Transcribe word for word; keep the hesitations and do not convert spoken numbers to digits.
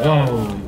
Wow.